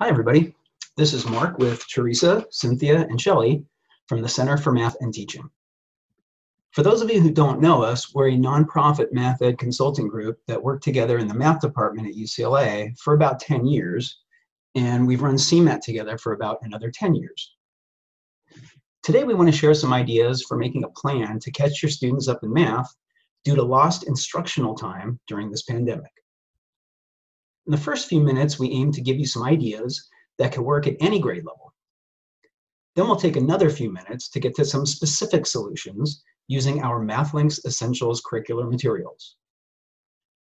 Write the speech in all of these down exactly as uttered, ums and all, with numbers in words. Hi, everybody. This is Mark with Teresa, Cynthia, and Shelley from the Center for Math and Teaching. For those of you who don't know us, we're a nonprofit math ed consulting group that worked together in the math department at U C L A for about ten years, and we've run C MAT together for about another ten years. Today, we want to share some ideas for making a plan to catch your students up in math due to lost instructional time during this pandemic. In the first few minutes, we aim to give you some ideas that could work at any grade level. Then we'll take another few minutes to get to some specific solutions using our MathLinks Essentials curricular materials.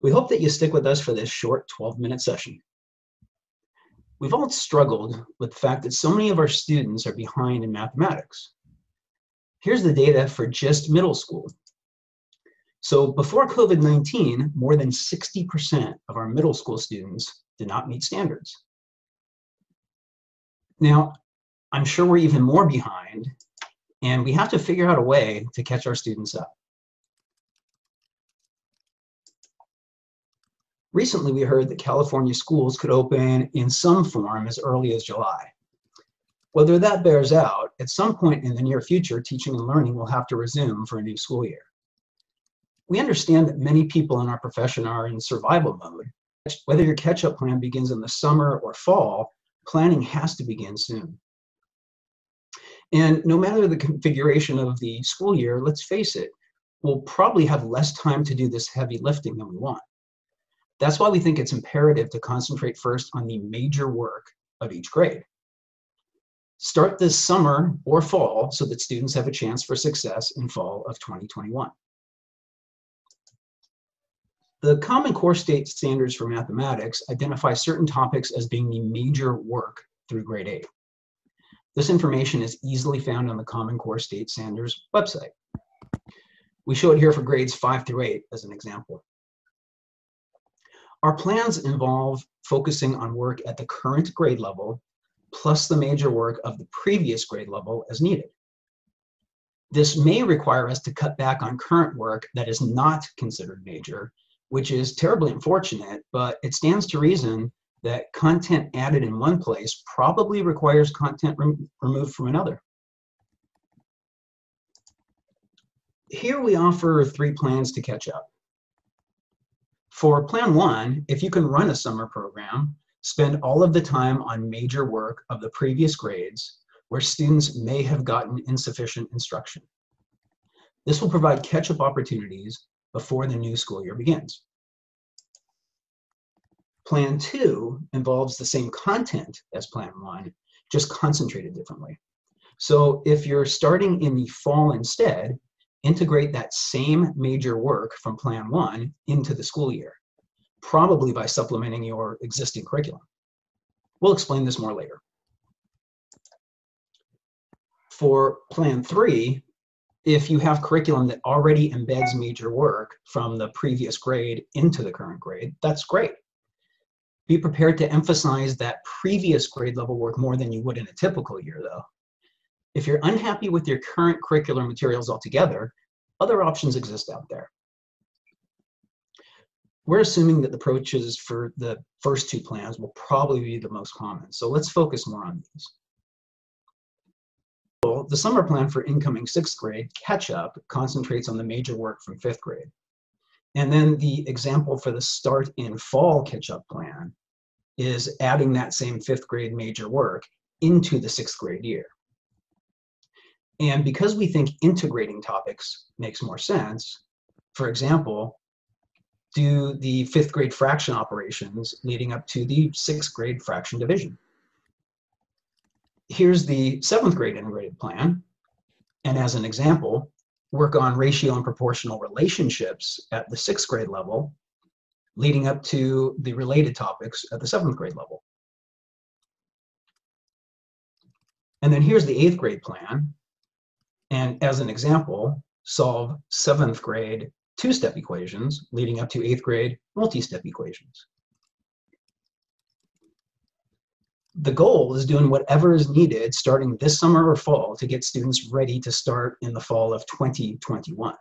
We hope that you stick with us for this short twelve minute session. We've all struggled with the fact that so many of our students are behind in mathematics. Here's the data for just middle school. So before COVID nineteen, more than sixty percent of our middle school students did not meet standards. Now, I'm sure we're even more behind, and we have to figure out a way to catch our students up. Recently, we heard that California schools could open in some form as early as July. Whether that bears out, at some point in the near future, teaching and learning will have to resume for a new school year. We understand that many people in our profession are in survival mode. Whether your catch-up plan begins in the summer or fall, planning has to begin soon. And no matter the configuration of the school year, let's face it, we'll probably have less time to do this heavy lifting than we want. That's why we think it's imperative to concentrate first on the major work of each grade. Start this summer or fall so that students have a chance for success in fall of twenty twenty-one. The Common Core State Standards for Mathematics identify certain topics as being the major work through grade eight. This information is easily found on the Common Core State Standards website. We show it here for grades five through eight as an example. Our plans involve focusing on work at the current grade level, plus the major work of the previous grade level as needed. This may require us to cut back on current work that is not considered major, which is terribly unfortunate, but it stands to reason that content added in one place probably requires content rem- removed from another. Here we offer three plans to catch up. For plan one, if you can run a summer program, spend all of the time on major work of the previous grades where students may have gotten insufficient instruction. This will provide catch-up opportunities before the new school year begins. Plan two involves the same content as plan one, just concentrated differently. So if you're starting in the fall instead, integrate that same major work from plan one into the school year, probably by supplementing your existing curriculum. We'll explain this more later. For plan three, if you have curriculum that already embeds major work from the previous grade into the current grade, that's great. Be prepared to emphasize that previous grade level work more than you would in a typical year, though. If you're unhappy with your current curricular materials altogether, other options exist out there. We're assuming that the approaches for the first two plans will probably be the most common, so let's focus more on these. The summer plan for incoming sixth grade catch-up concentrates on the major work from fifth grade. And then the example for the start in fall catch-up plan is adding that same fifth grade major work into the sixth grade year. And because we think integrating topics makes more sense, for example, do the fifth grade fraction operations leading up to the sixth grade fraction division. Here's the seventh grade integrated plan, and as an example, work on ratio and proportional relationships at the sixth grade level, leading up to the related topics at the seventh grade level. And then here's the eighth grade plan, and as an example, solve seventh grade two-step equations, leading up to eighth grade multi-step equations. The goal is doing whatever is needed starting this summer or fall to get students ready to start in the fall of twenty twenty-one.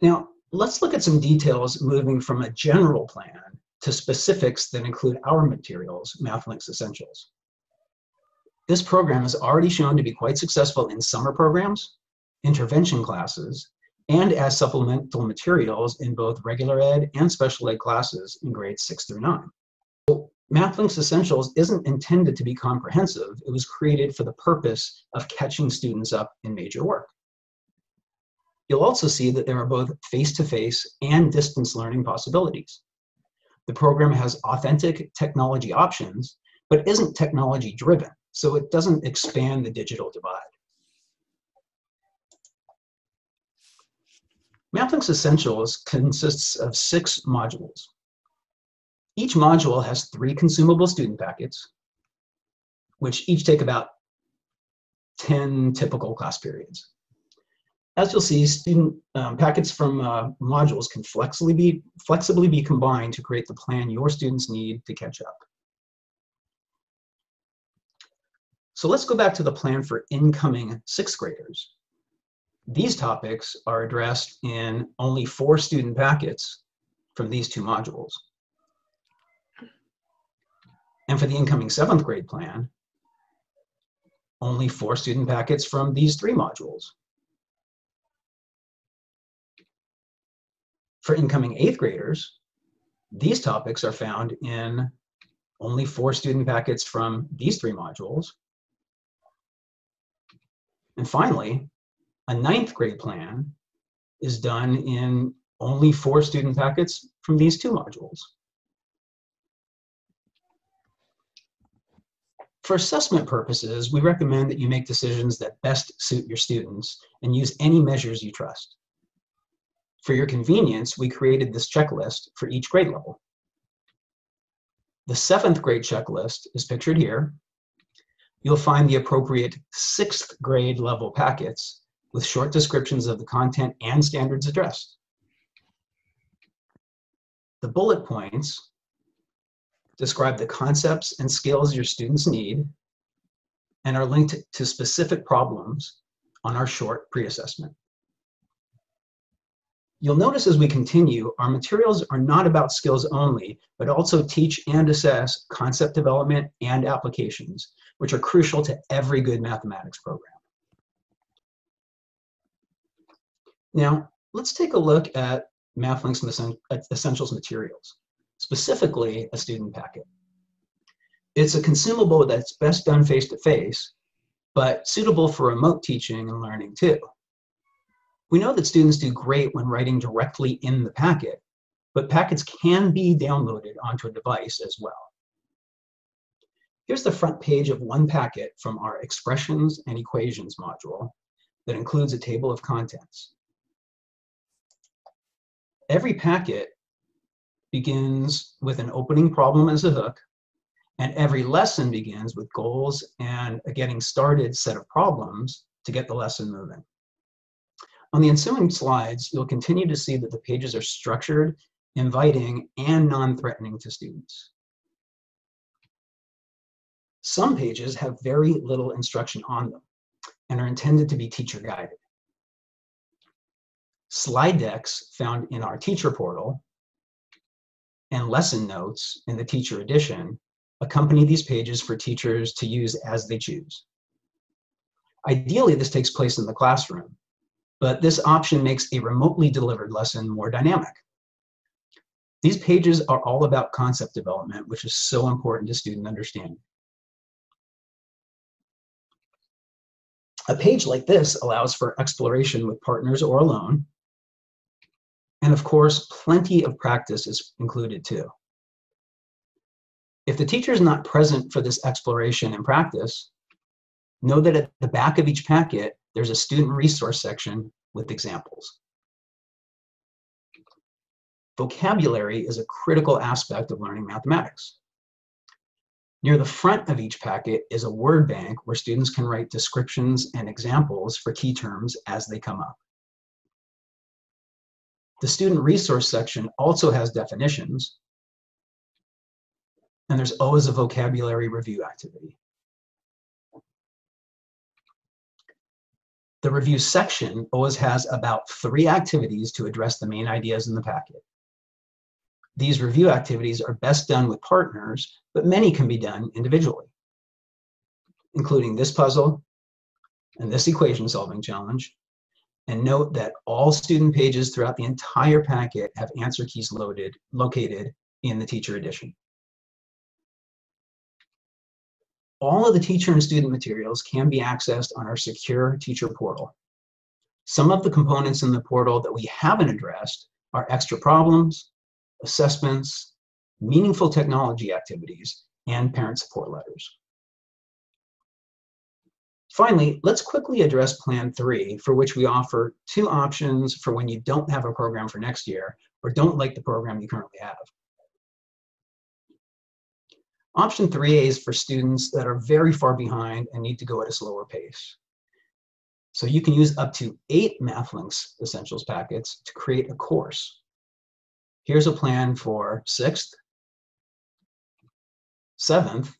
Now, let's look at some details moving from a general plan to specifics that include our materials, MathLinks Essentials. This program is already shown to be quite successful in summer programs, intervention classes, and as supplemental materials in both regular ed and special ed classes in grades six through nine. So MathLinks Essentials isn't intended to be comprehensive. It was created for the purpose of catching students up in major work. You'll also see that there are both face-to-face and distance learning possibilities. The program has authentic technology options, but isn't technology-driven, so it doesn't expand the digital divide. MathLinks Essentials consists of six modules. Each module has three consumable student packets, which each take about ten typical class periods. As you'll see, student um, packets from uh, modules can flexibly be, flexibly be combined to create the plan your students need to catch up. So let's go back to the plan for incoming sixth graders. These topics are addressed in only four student packets from these two modules. And for the incoming seventh grade plan, only four student packets from these three modules. For incoming eighth graders, these topics are found in only four student packets from these three modules. And finally, a ninth grade plan is done in only four student packets from these two modules. For assessment purposes, we recommend that you make decisions that best suit your students and use any measures you trust. For your convenience, we created this checklist for each grade level. The seventh grade checklist is pictured here. You'll find the appropriate sixth grade level packets with short descriptions of the content and standards addressed. The bullet points describe the concepts and skills your students need and are linked to specific problems on our short pre-assessment. You'll notice as we continue, our materials are not about skills only, but also teach and assess concept development and applications, which are crucial to every good mathematics program. Now, let's take a look at MathLinks Essentials materials, specifically a student packet. It's a consumable that's best done face-to-face, but suitable for remote teaching and learning too. We know that students do great when writing directly in the packet, but packets can be downloaded onto a device as well. Here's the front page of one packet from our Expressions and Equations module that includes a table of contents. Every packet begins with an opening problem as a hook, and every lesson begins with goals and a getting started set of problems to get the lesson moving. On the ensuing slides, you'll continue to see that the pages are structured, inviting, and non-threatening to students. Some pages have very little instruction on them and are intended to be teacher-guided. Slide decks found in our teacher portal and lesson notes in the teacher edition accompany these pages for teachers to use as they choose. Ideally, this takes place in the classroom, but this option makes a remotely delivered lesson more dynamic. These pages are all about concept development, which is so important to student understanding. A page like this allows for exploration with partners or alone, and of course, plenty of practice is included too. If the teacher is not present for this exploration and practice, know that at the back of each packet, there's a student resource section with examples. Vocabulary is a critical aspect of learning mathematics. Near the front of each packet is a word bank where students can write descriptions and examples for key terms as they come up. The student resource section also has definitions, and there's always a vocabulary review activity. The review section always has about three activities to address the main ideas in the packet. These review activities are best done with partners, but many can be done individually, including this puzzle and this equation solving challenge. And note that all student pages throughout the entire packet have answer keys loaded, located in the teacher edition. All of the teacher and student materials can be accessed on our secure teacher portal. Some of the components in the portal that we haven't addressed are extra problems, assessments, meaningful technology activities, and parent support letters. Finally, let's quickly address Plan three, for which we offer two options for when you don't have a program for next year or don't like the program you currently have. Option three A is for students that are very far behind and need to go at a slower pace. So you can use up to eight MathLinks Essentials packets to create a course. Here's a plan for sixth, seventh,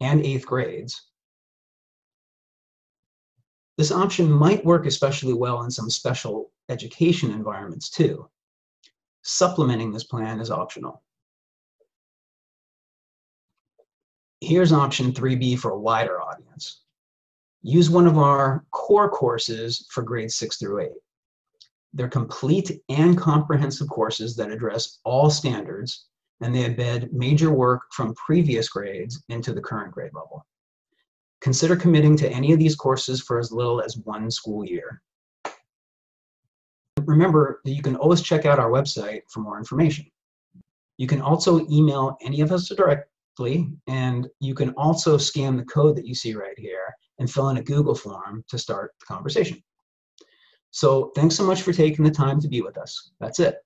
and eighth grades. This option might work especially well in some special education environments too. Supplementing this plan is optional. Here's option three B for a wider audience. Use one of our core courses for grades six through eight. They're complete and comprehensive courses that address all standards, and they embed major work from previous grades into the current grade level. Consider committing to any of these courses for as little as one school year. Remember that you can always check out our website for more information. You can also email any of us directly, and you can also scan the code that you see right here and fill in a Google form to start the conversation. So thanks so much for taking the time to be with us. That's it.